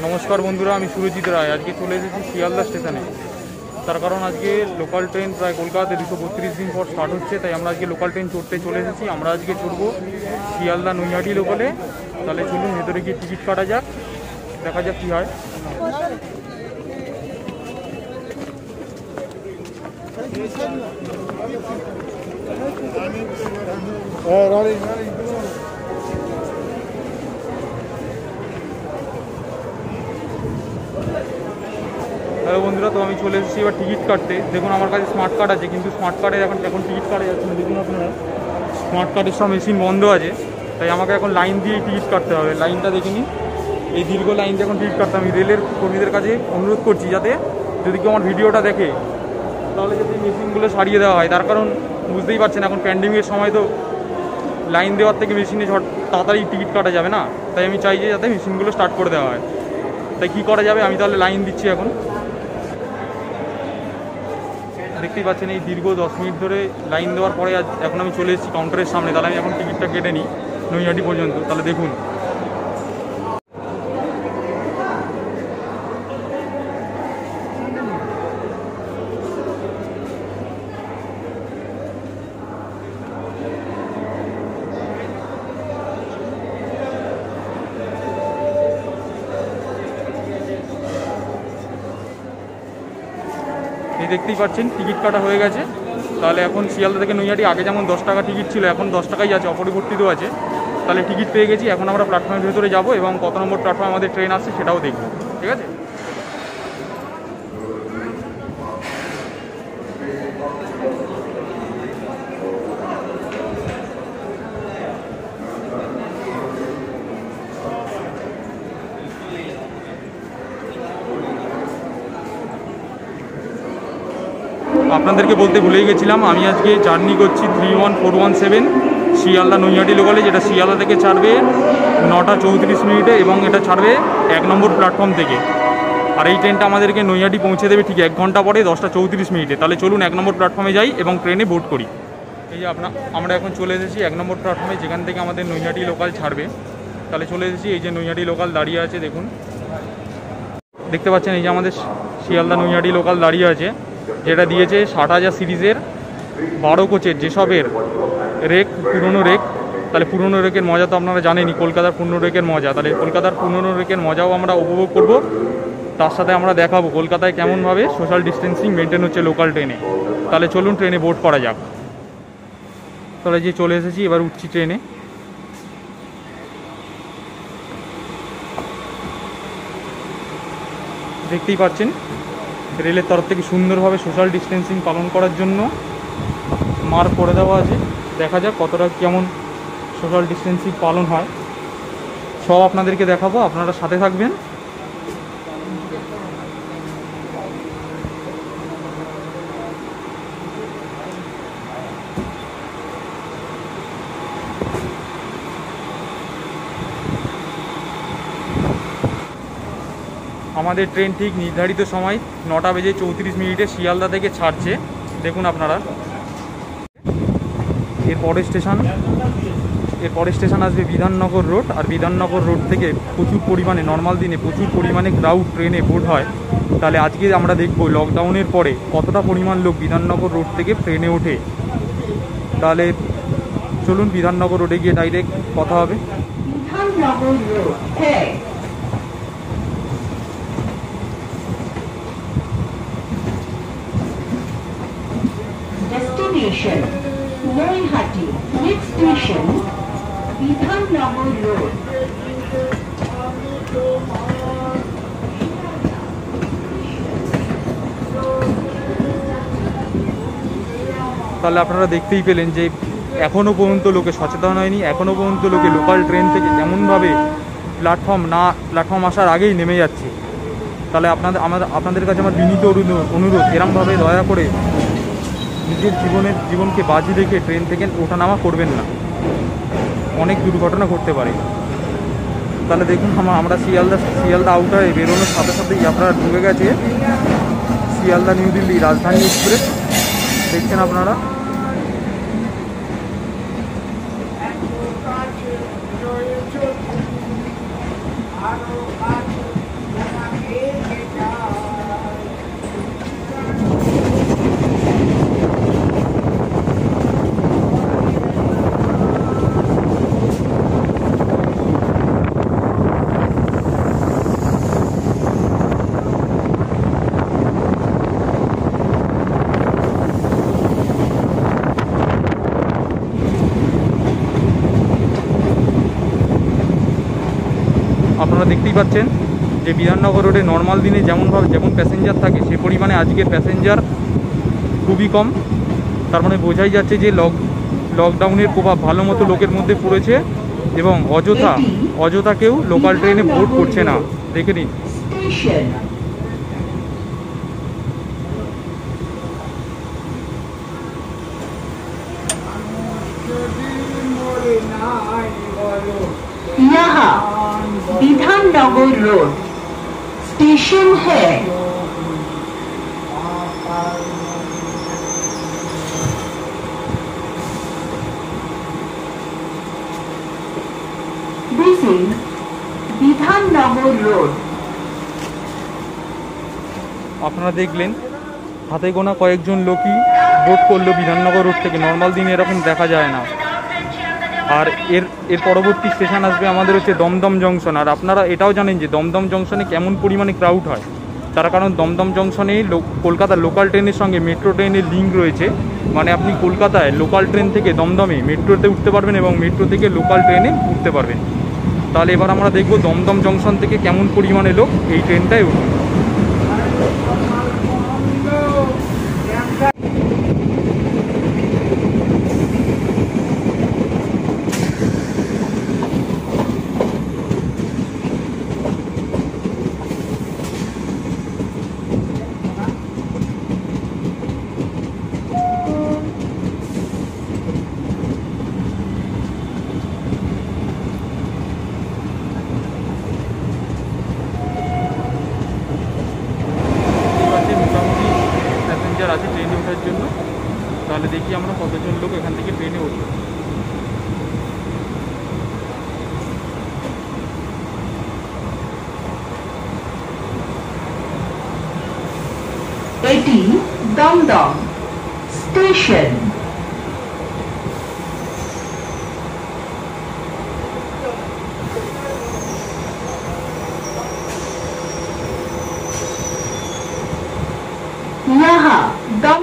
नमस्कार बंधुरा आमी सुरजित रॉय आज के चले सियालदा स्टेशने तार कारण आज के लोकल ट्रेन प्राय कलकाता 232 दिन पर स्टार्ट होच्छे ताई आमरा आज के लोकल ट्रेन चढ़ते चले एसेछि। आमरा आज के चढ़बो सियालदा नैहाटी लोकले। ताहले चलुन भेतरे गিয়ে टिकिट काटा जाक, देखा जाक कि हय। हेलो बंधुरा तो चले टिकिट काटते देखो हमारे स्मार्ट कार्ड आज क्योंकि स्मार्ट कार्डे एखन टिकिट काटा जाच्छे ना। देखुन आपनारा स्मार्ट कार्डे सब मेशिन बंध आछे ताई आमाके एखन लाइन दिए टिकिट काटते होबे। लाइनटा देखे नी एई दीर्घ लाइन एखन टिकिट काटते आमि रेलेर कर्मीदेर काछे अनुरोध करछि जाते जदि केउ आमार भिडियोटा देखे ताहले जदि मेशिनगुलो सरिये देওয়া হয়। तार कारण बुझतेই पारছেন এখন প্যান্ডেমিকের समय तो লাইন দেওয়ার থেকে মেশিনে ঝট তাড়াতাড়ি টিকিট কাটা যাবে না। তাই আমি চাই যে যাতে মেশিনগুলো স্টার্ট করে দেওয়া হয়। তাই কি করা যাবে আমি তাহলে লাইন দিচ্ছি এখন। দেখতেই পাচ্ছেন এই দীর্ঘ 10 মিনিট ধরে লাইন দেওয়ার পরে এখন আমি চলে এসেছি কাউন্টারের সামনে। তাহলে আমি এখন টিকিটটা কেটে নিই নৈহাটি পর্যন্ত। তাহলে দেখুন देखते ही पाच्छेन टिकिट काटा हो गए। ताहले एखन सियालदा थेके नैहाटी आगे जेमन 10 टाका टिकिट छिलो एखन 10 टाकाई आछे अपरिवर्तित आछे। ताहले टिकिट पेये गेछि एखन आमरा प्लैटफर्मेर भितरे जाबो एबं कत नम्बर प्लैटफर्मे आमादेर ट्रेन आछे सेटाओ देखबो। ठीक आछे আপনাদেরকে বলতে ভুলেই গেছিলাম আমি আজকে জার্নি করছি 31417 শিয়ালদা নৈহাটি লোকালে, যেটা শিয়ালদা থেকে ছাড়বে 9:34 এবং এটা ছাড়বে 1 নম্বর প্ল্যাটফর্ম থেকে। আর এই ট্রেনটা আমাদেরকে নৈহাটি পৌঁছে দেবে ঠিক 1 ঘন্টা পরে 10:34। তাহলে চলুন 1 নম্বর প্ল্যাটফর্মে যাই এবং ট্রেনে বোর্ড করি। এই যে আমরা এখন চলে এসেছি 1 নম্বর প্ল্যাটফর্মে যেখান থেকে আমাদের নৈহাটি লোকাল ছাড়বে। তাহলে চলে এসেছি এই যে নৈহাটি লোকাল দাঁড়িয়ে আছে দেখুন, দেখতে পাচ্ছেন এই যে আমাদের শিয়ালদা নৈহাটি লোকাল দাঁড়িয়ে আছে যেটা দিয়েছে 60,000 সিরিজের 12 কোচের যেসবের রেক পুরনো রেক। তাহলে পুরনো রেকের মজা তো আপনারা জানেনই কলকাতার পুরনো রেকের মজা। তাহলে কলকাতার পুরনো রেকের মজাও আমরা উপভোগ করব, তার সাথে আমরা দেখাবো কলকাতায় কেমনভাবে সোশ্যাল ডিস্টেন্সিং মেনটেন হচ্ছে লোকাল ট্রেনে। তাহলে চলুন ট্রেনে বোর্ড করা যাক। তাহলে যে চলে এসেছি এবার উঠছি ট্রেনে। দেখতেই পাচ্ছেন রেলের তরফ থেকে সুন্দরভাবে সোশ্যাল ডিস্টেন্সিং পালন করার জন্য মার্ক করে দেওয়া আছে। দেখা যাক কতটা কেমন সোশ্যাল ডিস্টেন্সিং পালন হয়, সব আপনাদেরকে দেখাবো, আপনারা সাথে থাকবেন। আমাদের ট্রেন ঠিক নির্ধারিত সময় 9:34 শিয়ালদা থেকে ছাড়ছে দেখুন আপনারা। এরপরের স্টেশন আসবে বিধাননগর রোড। আর বিধাননগর রোড থেকে প্রচুর পরিমাণে নর্মাল দিনে প্রচুর পরিমাণে ক্রাউড ট্রেনে বোর্ড হয়। তাহলে আজকে আমরা দেখব লকডাউনের পরে কতটা পরিমাণ লোক বিধাননগর রোড থেকে ট্রেনে ওঠে। তাহলে চলুন বিধাননগর রোডে গিয়ে ডাইরেক্ট কথা হবে। Naihati next station Bidhannagar Road. তাহলে আপনারা দেখতেই পেলেন যে এখনো পর্যন্ত লোকে সচেতন হয়নি, এখনো পর্যন্ত লোকে লোকাল ট্রেন থেকে যেমনভাবে প্ল্যাটফর্ম আসার আগেই নেমে যাচ্ছে। তাহলে আপনাদের কাছে আমার বিনীত অনুরোধ এরকমভাবে দয়া করে নিজের জীবনকে বাজি রেখে ট্রেন থেকে ওঠানামা করবেন না, অনেক দুর্ঘটনা ঘটতে পারে। তাহলে দেখুন আমরা শিয়ালদা আউটারে বেরোনোর সাথে সাথেই আপনারা ঢুকে গেছে শিয়ালদা নিউ দিল্লি রাজধানী এক্সপ্রেস দেখছেন আপনারা। पाচ্ছেন যে বিধাননগর রোডে নরমাল দিনে যেমন প্যাসেঞ্জার থাকে সেই পরিমাণে আজকে প্যাসেঞ্জার খুবই কম। তার মানে বোঝাই যাচ্ছে যে লকডাউনের প্রভাব ভালো মতো লোকের মধ্যে পড়েছে এবং অযথা কেউ লোকাল ট্রেনে ভোট করছে না। দেখে নিন। यहाँ विधाननगर रोड स्टेशन है। This is Bidhannagar road. अपना देखलें हाथे गोना कयेक जन लोकी बोट करलो विधाननगर रोड थेके। नर्माल दिन एरकम देखा जाए ना। और एर परवर्ती स्टेशन आसबे आमादेर होच्छे दमदम जंक्शन। और आपनारा एटाओ जानें जे दमदम जंक्शने केमन परिमाणे क्राउड हय, तार कारण दमदम जंक्शने कलकाता लोकल ट्रेनेर संगे मेट्रो ट्रेनेर लिंक रयेछे। माने आपनि कलकाताय लोकल ट्रेन थेके दमदमे मेट्रोते उठते पारबेन एबं मेट्रो थेके लोकल ट्रेने उठते पारबेन। ताहले एबार आमरा देखब दमदम जंक्शन थेके केमन परिमाणे लोक एई ट्रेनटाय उठे। देखिए कतजन लोक एखान ट्रेने उठल। एटी दमदम स्टेशन। यहाँ दम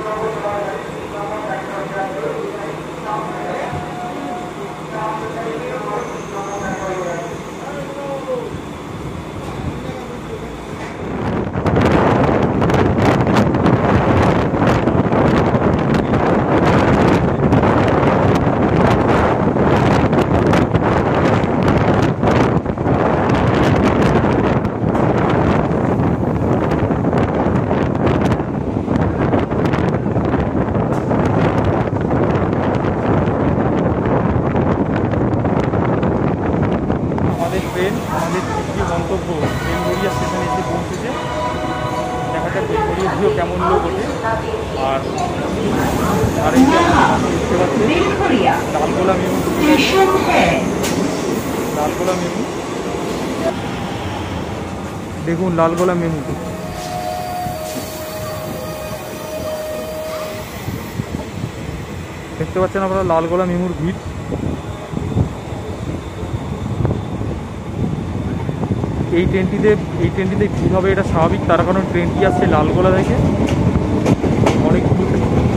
ट्रेन गंतव्य बेलगड़िया स्टेशन इसे पहुँचे। देखा जाए बेलगड़िया केमन लोक उठे। लालगोला मेमू देखो, लालगोला मेमू देखते पाচ্ছেন আপনারা। लालगोला मेमूर भीड़ এই ট্রেনটিতে ভিড় হবে এটা স্বাভাবিক। তার কারণ ট্রেনটি আসছে লালগোলা থেকে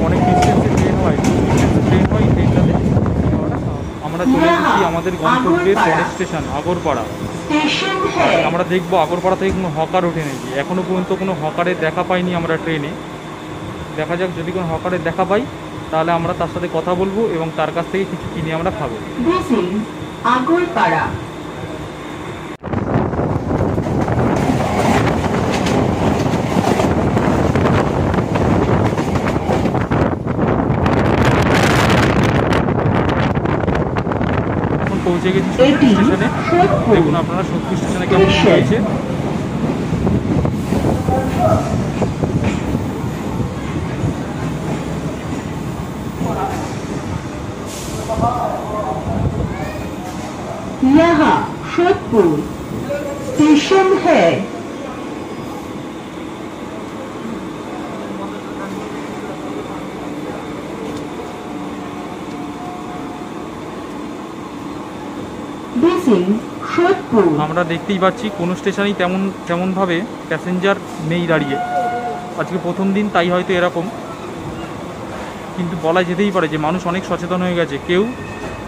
অনেক ডিস্টেন্সে ট্রেন হয়। ট্রেনটাতে আমরা চলে এসেছি আমাদের গন্তব্যের ট্রেন স্টেশন আগরপাড়া। আমরা দেখব আগরপাড়া থেকে কোনো হকার ওঠে নাকি। এখনও পর্যন্ত কোনো হকারের দেখা পাইনি আমরা ট্রেনে। দেখা যাক যদি কোনো হকারের দেখা পাই তাহলে আমরা তার সাথে কথা বলবো এবং তার কাছ থেকে কিছু কিনে আমরা খাবো। আগরপাড়া पहुंचे गए स्टेशने। देखो अपना सत्य स्टेशने कम रही है। यहाँ सोदपुर स्टेशन है। আমরা দেখতেই পাচ্ছি কোনো স্টেশনেই তেমনভাবে প্যাসেঞ্জার নেই দাঁড়িয়ে। আজকে প্রথম দিন তাই হয়তো এরকম, কিন্তু বলা যেতেই পারে যে মানুষ অনেক সচেতন হয়ে গেছে। কেউ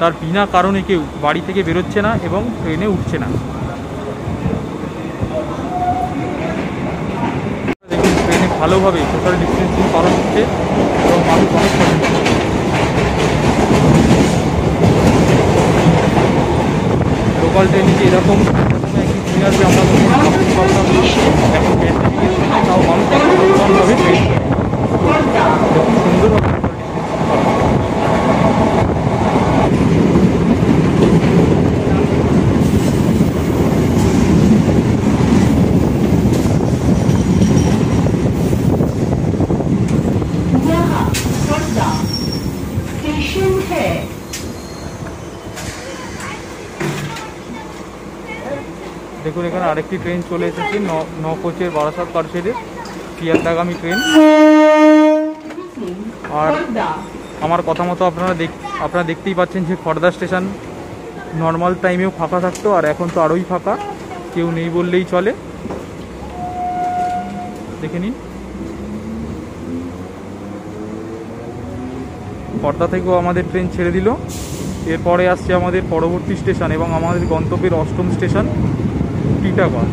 তার বিনা কারণে কেউ বাড়ি থেকে বেরোচ্ছে না এবং ট্রেনে উঠছে না। ভালোভাবে সোশ্যাল ডিস্টেন্সিং পালন হচ্ছে এবং মানুষ অনেক সচেতন। লোকাল ট্রেনে যে এরকম একটি সিনারি আমরা এখন প্যান্ডেমিকের সময় তাও মানুষ সচেতনভাবে ট্রেন এবং সুন্দরভাবে देखो एखे आकटी ट्रेन चले नौकोचर बारासात पार्षदे सियालदागामी ट्रेन और हमार कथा मत अपना देखते ही पाच्छेन जो खड़दा स्टेशन नर्माल टाइमेओ फाँका थाकतो और एखन तो आरोई फाँका केउ नेई बोललेई चले। देखे निन खड़दा थेकेओ आमादेर ट्रेन छेड़े दिल। एरपर आसछे आमादेर परवर्ती स्टेशन एबं आमादेर गंतव्येर अष्टम स्टेशन टीटागढ़।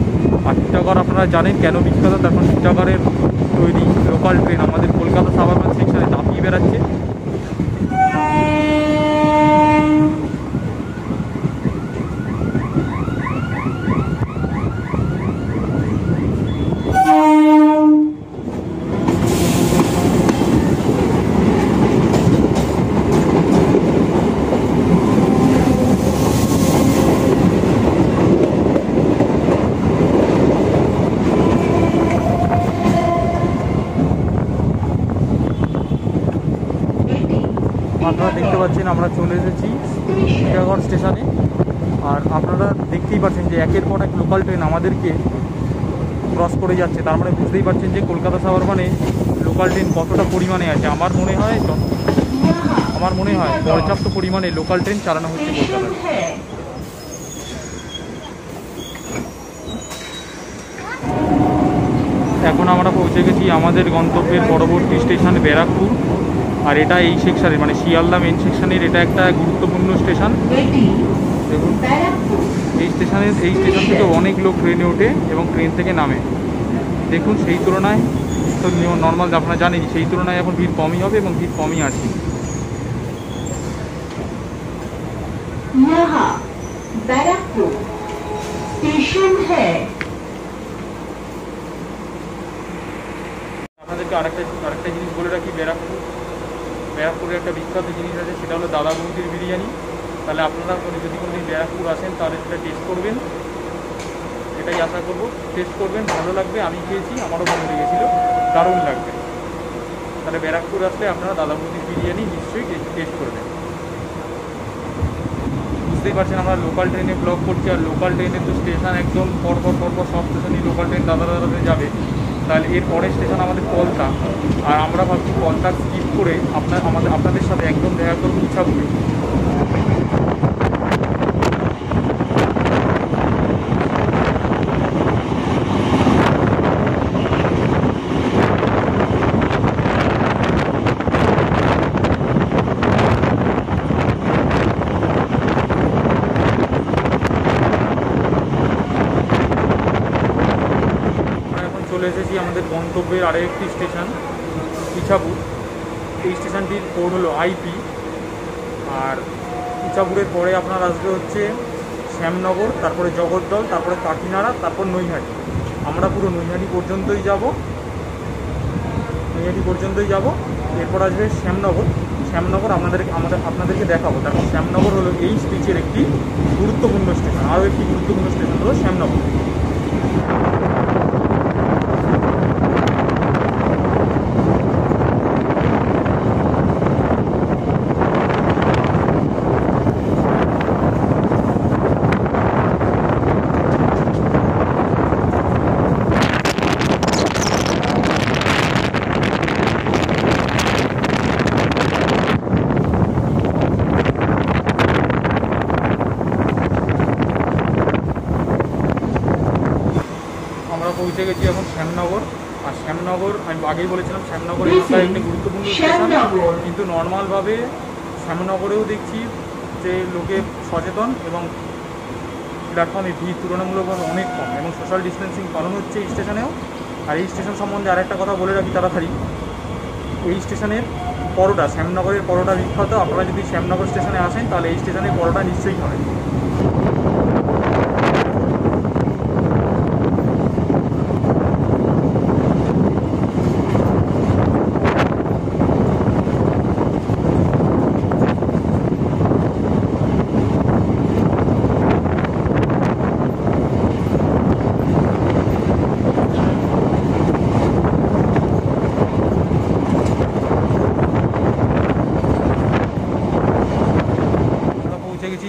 और टीटागढ़ अपनारा जानें केन विख्यात, तक टीटागढ़ तैरी लोकल ट्रेन हमारे कलकाता साबार्बान सेक्शने दापिए बेड़ाচ্ছে। আপনারা দেখতে পাচ্ছেন আমরা চলে এসেছি টিটাগড় স্টেশনে আর আপনারা দেখতেই পাচ্ছেন যে একের পর এক লোকাল ট্রেন আমাদেরকে ক্রস করে যাচ্ছে। তার মানে বুঝতেই পারছেন যে কলকাতা সাভারবানে লোকাল ট্রেন কতটা পরিমাণে আছে। আমার মনে হয় পর্যাপ্ত পরিমাণে লোকাল ট্রেন চালানো হচ্ছে কলকাতায়। এখন আমরা পৌঁছে গেছি আমাদের গন্তব্যের পরবর্তী স্টেশন ব্যারাকপুর। और ये सेक्शने मैं सियालदा मेन सेक्शनर ये एक गुरुत्वपूर्ण स्टेशन। देखो स्टेशन के अनेक लोक ट्रेने उठे और ट्रेन के नामे देखो से ही तुलन तो नर्माल अपना जानी से ही तुलन एम भीड़ कम ही है और भीड़ कम ही आछे। आरेकटा जिनिस बोले राखी ব্যারাকপুরে একটা বিখ্যাত জিনিস আছে সেটা হলো দাদা বৌদির বিরিয়ানি। তাহলে আপনারা যদি কোনোদিন ব্যারাকপুর আসেন তাহলে সেটা টেস্ট করবেন, এটাই আশা করব। টেস্ট করবেন, ভালো লাগবে। আমি খেয়েছি, আমারও ভালো লেগেছিল, দারুণ লাগবে। তাহলে ব্যারাকপুর আসলে আপনারা দাদা বৌদির বিরিয়ানি নিশ্চয়ই টেস্ট করবেন। বুঝতেই পারছেন আমরা লোকাল ট্রেনে ব্লগ করছি আর লোকাল ট্রেনে তো স্টেশন একদম পরপর সব স্টেশনই লোকাল ট্রেন দাদা যাবে। তাহলে এর পরের স্টেশন আমাদের কলতা আর আমরা ভাবছি কলতা স্কিপ করে আপনাদের সাথে একদম দেখা করব ইচ্ছাগুলি। गंतव्य और एक स्टेशन इच्छापुर। ये स्टेशनटर कोड हलो आईपी और इच्छापुर पर आपनारा आसबे होच्छे श्यामनगर, तारपरे जगद्दल, तारपरे काकीनाड़ा, तारपर नैहाटी। आमरा पुरो नैहाटी पर्यन्तई जाबो। एरपर आसबे श्यामनगर आपनादेरके देखाबो। तारपर श्यामनगर हलो एई स्टेशनेर एकटी गुरुत्वपूर्ण स्टेशन। आरो एकटी गुरुत्वपूर्ण स्टेशन हलो श्यामनगर। पहुँचे गेছি এখন শ্যামনগর। আর শ্যামনগর আমি আগেই বলেছিলাম শ্যামনগর এটা একটা গুরুত্বপূর্ণ স্টেশন, কিন্তু নর্মালভাবে শ্যামনগরেও দেখছি যে লোকে সচেতন এবং প্ল্যাটফর্মে ভিড় তুলনামূলকভাবে অনেক কম এবং সোশ্যাল ডিস্টেন্সিং পালন হচ্ছে এই স্টেশনেও। और ये स्टेशन सम्बन्धे आरेकटा कथा बोले राखी ताड़ाताड़ी ये स्टेशनेर परोटा श्यामनगरेर परोटा विख्यात। आपनारा जदि श्यामनगर स्टेशने आसेन ताहले ये स्टेशने परोटा निश्चयई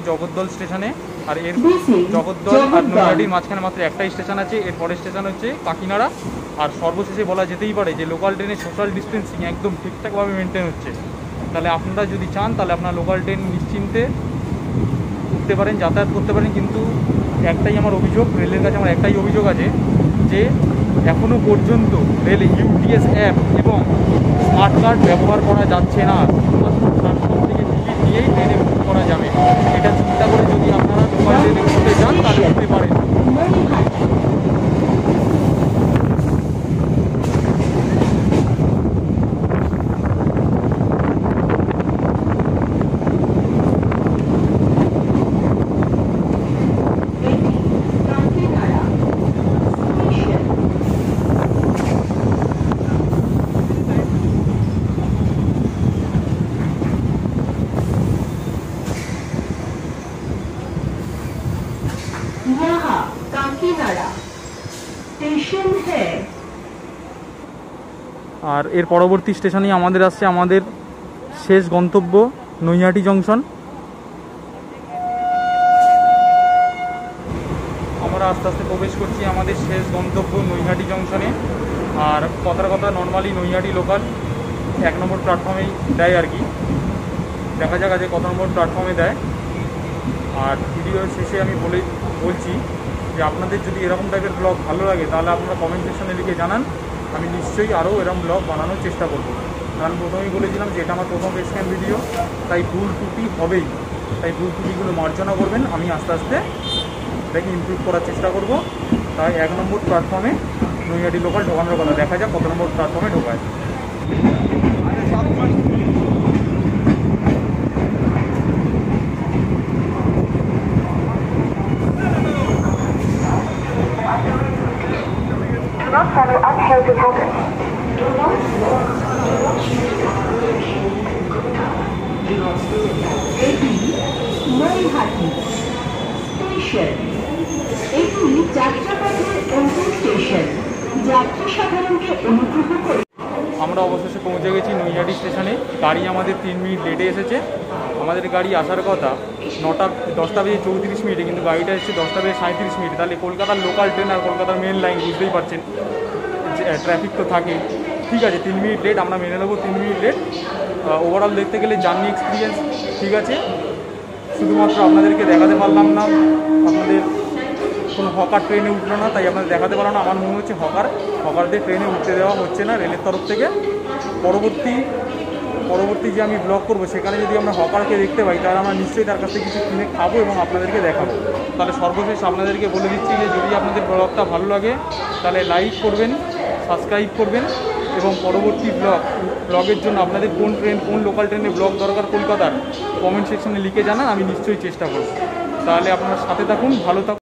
जगद्दल स्टेशने और एर जगद्दल और नैहाटी माঝখানে मात्र एकटाई स्टेशन आछे। एर परेर स्टेशन होच्छे काकीनाड़ा और सर्वशेषे बोला जेतेई पारे जे लोकल ट्रेने सोशल डिस्टेंसिंग एकदम ठीकठाक भावे मेनटेन होच्छे। ताहले आपनारा जदि चान ताहले आपनारा लोकल ट्रेन निश्चिंते उठते पारेन, यातायात करते पारेन। किन्तु एकटाई आमार अभियोग, रेलेर काछे आमार एकटाई अभियोग आछे जे एखोनो पर्यन्त रेले यूटीएस अ্যাপ एवं स्मार्ट कार्ड व्यवहार करा जाच्छे ना। আর এর পরবর্তী স্টেশনেই আমাদের আসছে আমাদের শেষ গন্তব্য নৈহাটি জংশন। আমরা আস্তে আস্তে প্রবেশ করছি আমাদের শেষ গন্তব্য নৈহাটি জংশনে। আর কথার কথা নর্মালি নৈহাটি লোকাল 1 নম্বর প্ল্যাটফর্মেই দেয় আর কি। দেখা যাক আজকে কত নম্বর প্ল্যাটফর্মে দেয়। আর ভিডিওর শেষে আমি বলছি যে আপনাদের যদি এরকম টাইপের ব্লগ ভালো লাগে তাহলে আপনারা কমেন্ট সেকশনে লিখে জানান, আমি নিশ্চয়ই আরও এরকম ব্লগ বানানোর চেষ্টা করব। কারণ প্রথমেই বলেছিলাম যে এটা আমার প্রথম স্ক্যান ভিডিও, তাই ভুল ত্রুটি হবেই, তাই ভুল ত্রুটিগুলো মার্জনা করবেন। আমি আস্তে আস্তে এটাকে ইমপ্রুভ করার চেষ্টা করব। তাই 1 নম্বর প্ল্যাটফর্মে নৈহাটি লোকাল ঢোকানোর কথা, দেখা যাক কত নম্বর প্ল্যাটফর্মে ঢোকায়। আমরা অবশেষে পৌঁছে গেছি নৈহাটি স্টেশনে। গাড়ি আমাদের 3 মিনিট লেটে এসেছে। আমাদের গাড়ি আসার কথা 10টা বেজে 34 মিনিটে, কিন্তু গাড়িটা এসেছে 10টা বেজে 37 মিনিটে। তাহলে কলকাতার লোকাল ট্রেন আর কলকাতার মেন লাইন বুঝতেই পারছেন ট্রাফিক তো থাকে। ঠিক আছে, 3 মিনিট লেট আমরা মেনে নেবো, 3 মিনিট লেট। ওভারঅল দেখতে গেলে জার্নি এক্সপিরিয়েন্স ঠিক আছে। শুধুমাত্র আপনাদেরকে দেখাতে পারলাম না, আপনাদের কোনো হকার ট্রেনে উঠলো না, তাই আপনাদের দেখাতে পারলাম না। আমার মনে হচ্ছে হকারদের ট্রেনে উঠতে দেওয়া হচ্ছে না রেলের তরফ থেকে। পরবর্তী যে আমি ব্লগ করবো সেখানে যদি আমরা হকারকে দেখতে পাই তাহলে আমরা নিশ্চয়ই তার কাছে কিছু কিনে খাবো এবং আপনাদেরকে দেখাবো। তাহলে সর্বশেষ আপনাদেরকে বলে দিচ্ছি যে যদি আপনাদের ব্লগটা ভালো লাগে তাহলে লাইক করবেন, সাবস্ক্রাইব করবেন এবং পরবর্তী ব্লগের জন্য আপনাদের কোন লোকাল ট্রেনে ব্লগ দরকার কলকাতার কমেন্ট সেকশনে লিখে জানান, আমি নিশ্চয়ই চেষ্টা করব। তাহলে আপনারা সাথে থাকুন, ভালো থাকুন।